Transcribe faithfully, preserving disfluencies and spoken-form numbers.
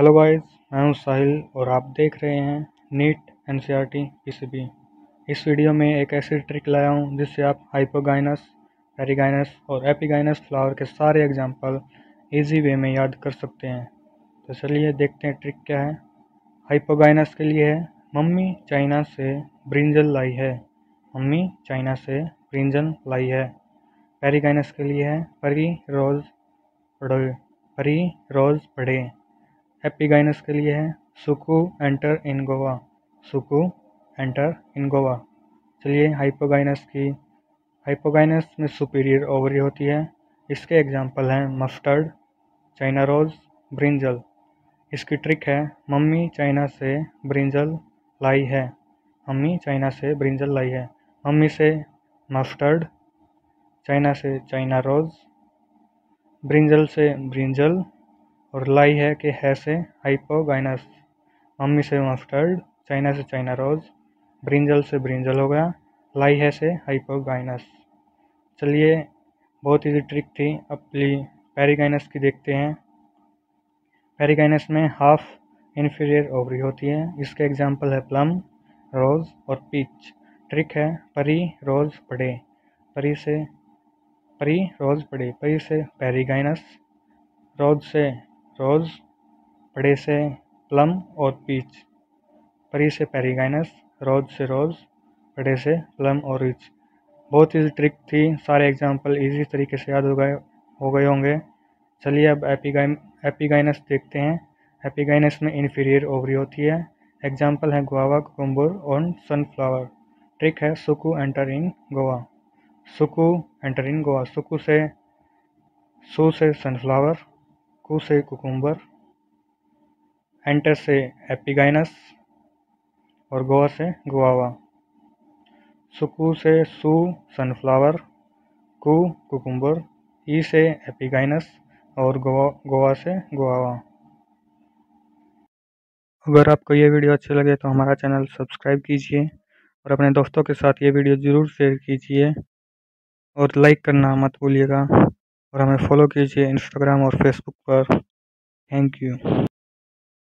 Hello guys, मैं हूं साहिल और आप देख रहे हैं नीट एन सी। इस वीडियो में एक ऐसी ट्रिक लाया हूं जिससे आप हाइपोगाइनस, पेरीगानस और एपिगाइनस फ्लावर के सारे एग्जांपल इजी वे में याद कर सकते हैं। तो चलिए देखते हैं ट्रिक क्या है। हाइपोगाइनस के लिए है मम्मी चाइना से ब्रिंजल लाई है, मम्मी चाइना से ब्रिंजल लाई है। पेरीगानस के लिए है परी रोज़ पढ़े, परी रोज़ पढ़े। एपिगाइनस के लिए है सुकू एंटर इन गोवा, सुकू एंटर इन गोवा। चलिए हाइपोगाइनस की, हाइपोगाइनस में सुपीरियर ओवरी होती है। इसके एग्जांपल हैं मस्टर्ड, चाइना रोज़, ब्रिंजल। इसकी ट्रिक है मम्मी चाइना से ब्रिंजल लाई है, मम्मी चाइना से ब्रिंजल लाई है। मम्मी से मस्टर्ड, चाइना से चाइना रोज़, ब्रिंजल से ब्रिंजल, और लाई है कि है से हाइपोगाइनस। मम्मी से मस्टर्ड, चाइना से चाइना रोज़, ब्रिंजल से ब्रिंजल हो गया, लाई है से हाइपोगाइनस। चलिए बहुत इजी ट्रिक थी। अब पेरीगानस की देखते हैं। पेरीगानस में हाफ इन्फीरियर ओवरी होती है। इसके एग्जांपल है प्लम, रोज़ और पीच। ट्रिक है परी रोज़ पड़े, परी से परी रोज़ पड़े, परी से पेरीगानस, रोज़ से रोज़, पड़े से प्लम और पीच। परी से पेरीगानस, रोज़ से रोज़, पड़े से प्लम और पीच। बहुत इजी ट्रिक थी, सारे एग्जांपल इजी तरीके से याद हो गए हो गए होंगे। चलिए अब एपिगाइन एपिगाइनस देखते हैं। एपिगाइनस में इन्फीरियर ओवरी होती है। एग्जांपल है गुआवा, कुकुम्बर और सनफ्लावर। ट्रिक है सुकू एंटर इन गोवा, सुकू एंटर इन गोवा। सुकू से सू से सनफ्लावर, कू से कुकुम्बर, एंटर से एपिगाइनस और गोवा से गुआवा। सुकू से सू सनफ्लावर, कू कुकुम्बर, ई से एपिगाइनस और गोवा गोवा से गुआवा। अगर आपको ये वीडियो अच्छी लगे तो हमारा चैनल सब्सक्राइब कीजिए और अपने दोस्तों के साथ ये वीडियो ज़रूर शेयर कीजिए और लाइक करना मत भूलिएगा और हमें फॉलो कीजिए इंस्टाग्राम और फेसबुक पर। Thank you.